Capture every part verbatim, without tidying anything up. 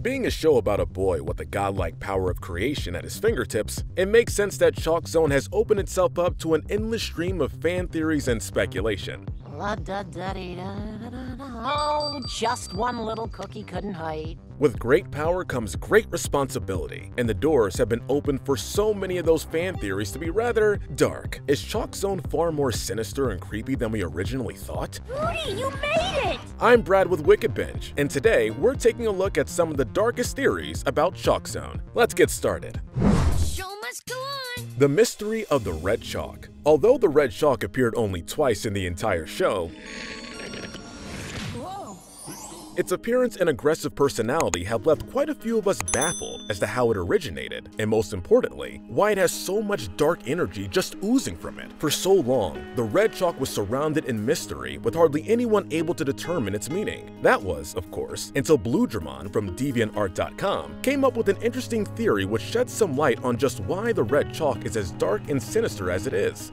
Being a show about a boy with the godlike power of creation at his fingertips, it makes sense that Chalk Zone has opened itself up to an endless stream of fan theories and speculation. Oh, just one little cookie couldn't hide. With great power comes great responsibility, and the doors have been opened for so many of those fan theories to be rather dark. Is Chalk Zone far more sinister and creepy than we originally thought? Rudy, you made it! I'm Brad with Wicked Bench, and today we're taking a look at some of the darkest theories about Chalk Zone. Let's get started. Show must go on! The mystery of the red chalk. Although the red chalk appeared only twice in the entire show, its appearance and aggressive personality have left quite a few of us baffled as to how it originated, and most importantly, why it has so much dark energy just oozing from it. For so long, the red chalk was surrounded in mystery with hardly anyone able to determine its meaning. That was, of course, until Bluedramon from DeviantArt dot com came up with an interesting theory which sheds some light on just why the red chalk is as dark and sinister as it is.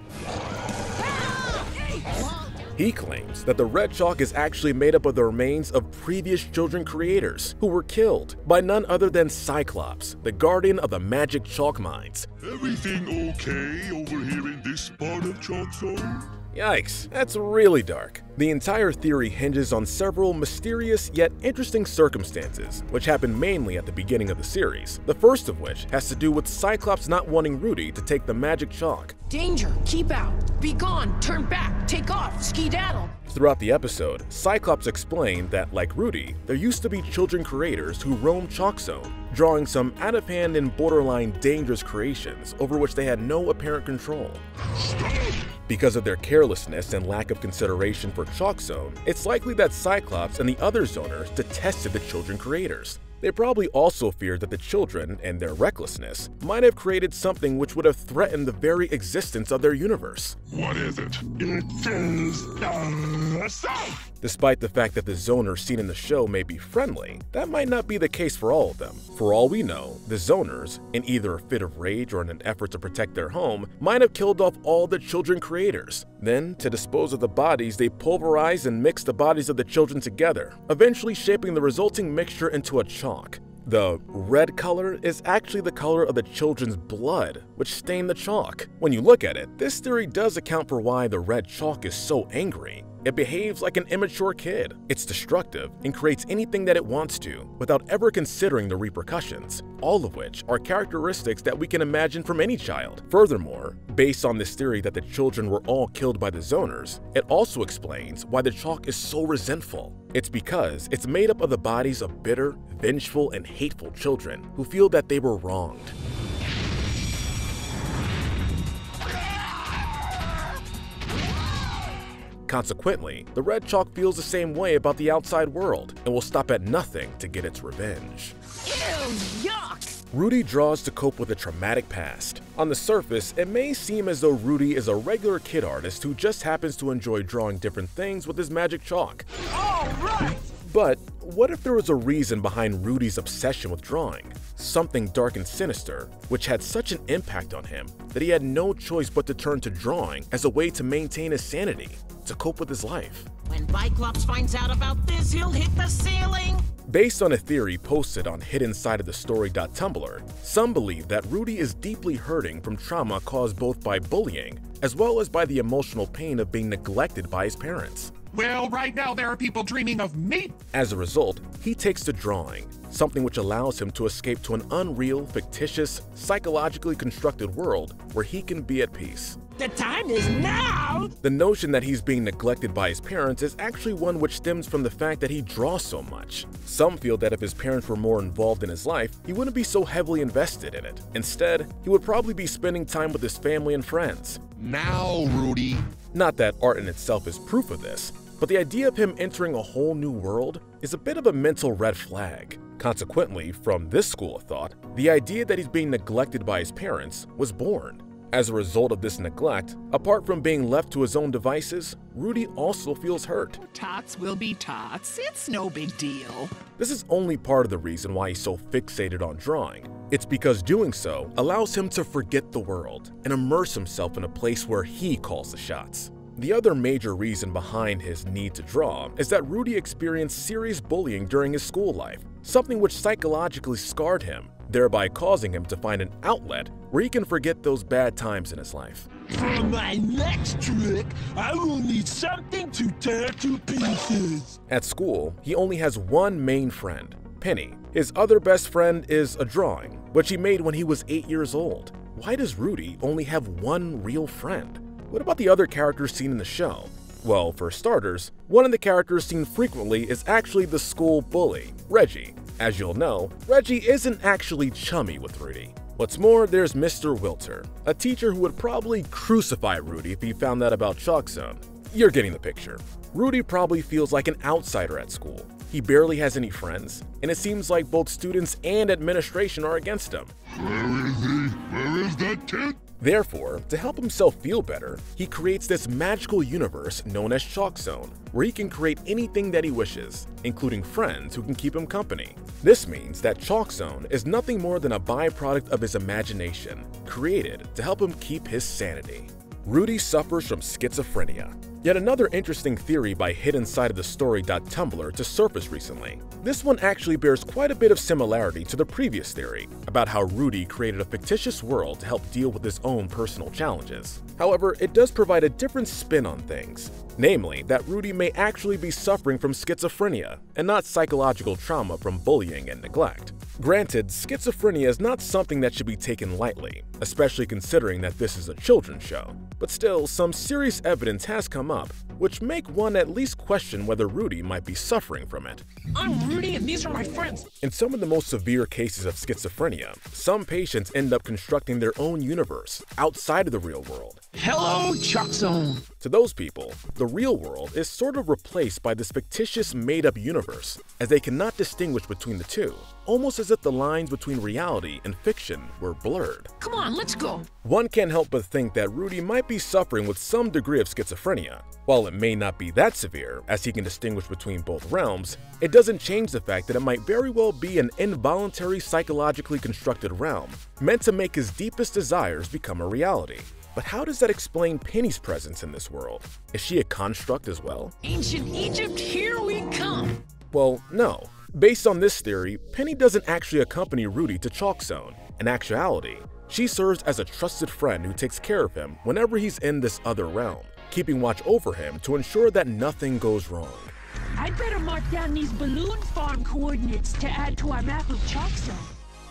He claims that the red chalk is actually made up of the remains of previous children creators who were killed by none other than Cyclops, the guardian of the magic chalk mines. Everything okay over here in this part of Chalk Zone? Yikes, that's really dark. The entire theory hinges on several mysterious yet interesting circumstances, which happened mainly at the beginning of the series, the first of which has to do with Cyclops not wanting Rudy to take the magic chalk. Danger, keep out, be gone, turn back, take off, skedaddle. Throughout the episode, Cyclops explained that, like Rudy, there used to be children creators who roamed Chalk Zone, drawing some out-of-hand and borderline dangerous creations over which they had no apparent control. Because of their carelessness and lack of consideration for Chalk Zone, it's likely that Cyclops and the other Zoners detested the children creators. They probably also feared that the children, and their recklessness, might have created something which would have threatened the very existence of their universe. What is it? It is the South! Despite the fact that the Zoners seen in the show may be friendly, that might not be the case for all of them. For all we know, the Zoners, in either a fit of rage or in an effort to protect their home, might have killed off all the children creators. Then, to dispose of the bodies, they pulverized and mixed the bodies of the children together, eventually shaping the resulting mixture into a chalk. The red color is actually the color of the children's blood, which stained the chalk. When you look at it, this theory does account for why the red chalk is so angry. It behaves like an immature kid. It's destructive and creates anything that it wants to, without ever considering the repercussions, all of which are characteristics that we can imagine from any child. Furthermore, based on this theory that the children were all killed by the Zoners, it also explains why the chalk is so resentful. It's because it's made up of the bodies of bitter, vengeful, and hateful children who feel that they were wronged. Consequently, the red chalk feels the same way about the outside world and will stop at nothing to get its revenge. Ew, yuck! Rudy draws to cope with a traumatic past. On the surface, it may seem as though Rudy is a regular kid artist who just happens to enjoy drawing different things with his magic chalk. All right! But what if there was a reason behind Rudy's obsession with drawing? Something dark and sinister, which had such an impact on him that he had no choice but to turn to drawing as a way to maintain his sanity, to cope with his life. When Cyclops finds out about this, he'll hit the ceiling! Based on a theory posted on hidden side of the story dot tumblr, some believe that Rudy is deeply hurting from trauma caused both by bullying as well as by the emotional pain of being neglected by his parents. Well, right now there are people dreaming of me! As a result, he takes to drawing, something which allows him to escape to an unreal, fictitious, psychologically constructed world where he can be at peace. The time is now! The notion that he's being neglected by his parents is actually one which stems from the fact that he draws so much. Some feel that if his parents were more involved in his life, he wouldn't be so heavily invested in it. Instead, he would probably be spending time with his family and friends. Now, Rudy! Not that art in itself is proof of this, but the idea of him entering a whole new world is a bit of a mental red flag. Consequently, from this school of thought, the idea that he's being neglected by his parents was born. As a result of this neglect, apart from being left to his own devices, Rudy also feels hurt. Tots will be tots, it's no big deal. This is only part of the reason why he's so fixated on drawing. It's because doing so allows him to forget the world and immerse himself in a place where he calls the shots. The other major reason behind his need to draw is that Rudy experienced serious bullying during his school life, something which psychologically scarred him, thereby causing him to find an outlet where he can forget those bad times in his life. For my next trick, I will need something to tear to pieces. At school, he only has one main friend, Penny. His other best friend is a drawing, which he made when he was eight years old. Why does Rudy only have one real friend? What about the other characters seen in the show? Well, for starters, one of the characters seen frequently is actually the school bully, Reggie. As you'll know, Reggie isn't actually chummy with Rudy. What's more, there's Mister Wilter, a teacher who would probably crucify Rudy if he found out about Chalk Zone. You're getting the picture. Rudy probably feels like an outsider at school. He barely has any friends, and it seems like both students and administration are against him. Where is he? Where is that kid? Therefore, to help himself feel better, he creates this magical universe known as Chalk Zone, where he can create anything that he wishes, including friends who can keep him company. This means that Chalk Zone is nothing more than a byproduct of his imagination, created to help him keep his sanity. Rudy suffers from schizophrenia. Yet another interesting theory by hidden side of the story dot tumblr to surface recently. This one actually bears quite a bit of similarity to the previous theory about how Rudy created a fictitious world to help deal with his own personal challenges. However, it does provide a different spin on things, namely that Rudy may actually be suffering from schizophrenia and not psychological trauma from bullying and neglect. Granted, schizophrenia is not something that should be taken lightly, especially considering that this is a children's show. But still, some serious evidence has come up, which make one at least question whether Rudy might be suffering from it. I'm Rudy and these are my friends. In some of the most severe cases of schizophrenia, some patients end up constructing their own universe outside of the real world. Hello, Chalk Zone. To those people, the real world is sort of replaced by this fictitious made-up universe, as they cannot distinguish between the two, almost as if the lines between reality and fiction were blurred. Come on, let's go. One can't help but think that Rudy might be suffering with some degree of schizophrenia. While it may not be that severe, as he can distinguish between both realms, it doesn't change the fact that it might very well be an involuntary psychologically constructed realm, meant to make his deepest desires become a reality. But how does that explain Penny's presence in this world? Is she a construct as well? Ancient Egypt, here we come! Well, no. Based on this theory, Penny doesn't actually accompany Rudy to Chalk Zone. In actuality, she serves as a trusted friend who takes care of him whenever he's in this other realm, keeping watch over him to ensure that nothing goes wrong. I'd better mark down these balloon farm coordinates to add to our map of Chalk Zone.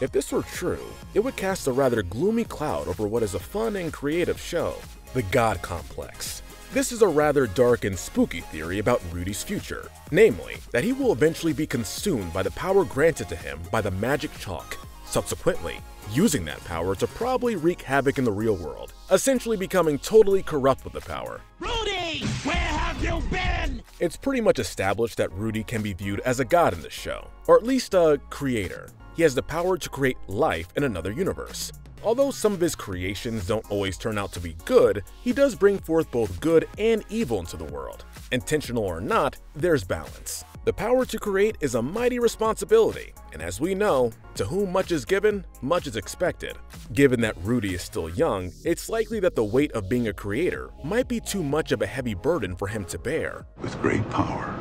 If this were true, it would cast a rather gloomy cloud over what is a fun and creative show, the God Complex. This is a rather dark and spooky theory about Rudy's future, namely, that he will eventually be consumed by the power granted to him by the magic chalk, subsequently using that power to probably wreak havoc in the real world, essentially becoming totally corrupt with the power. Rudy, where have you been? It's pretty much established that Rudy can be viewed as a god in this show, or at least a creator. He has the power to create life in another universe. Although some of his creations don't always turn out to be good, he does bring forth both good and evil into the world. Intentional or not, there's balance. The power to create is a mighty responsibility, and as we know, to whom much is given, much is expected. Given that Rudy is still young, it's likely that the weight of being a creator might be too much of a heavy burden for him to bear. With great power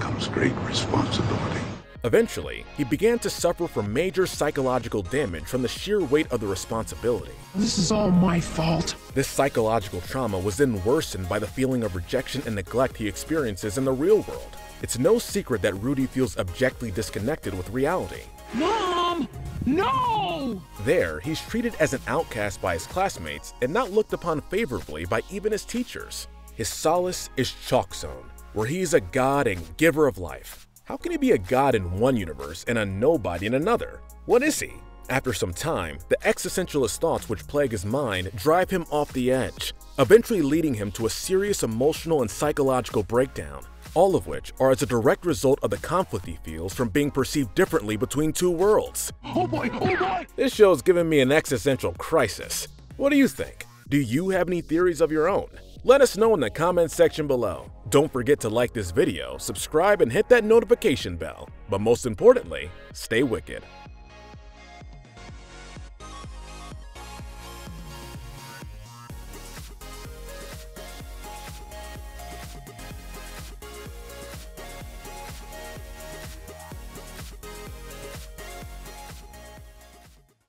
comes great responsibility. Eventually, he began to suffer from major psychological damage from the sheer weight of the responsibility. This is all my fault. This psychological trauma was then worsened by the feeling of rejection and neglect he experiences in the real world. It's no secret that Rudy feels objectively disconnected with reality. Mom! No! There, he's treated as an outcast by his classmates and not looked upon favorably by even his teachers. His solace is Chalk Zone, where he is a god and giver of life. How can he be a god in one universe and a nobody in another? What is he? After some time, the existentialist thoughts which plague his mind drive him off the edge, eventually leading him to a serious emotional and psychological breakdown, all of which are as a direct result of the conflict he feels from being perceived differently between two worlds. Oh boy, oh boy! This show's given me an existential crisis. What do you think? Do you have any theories of your own? Let us know in the comments section below. Don't forget to like this video, subscribe, and hit that notification bell. But most importantly, stay wicked.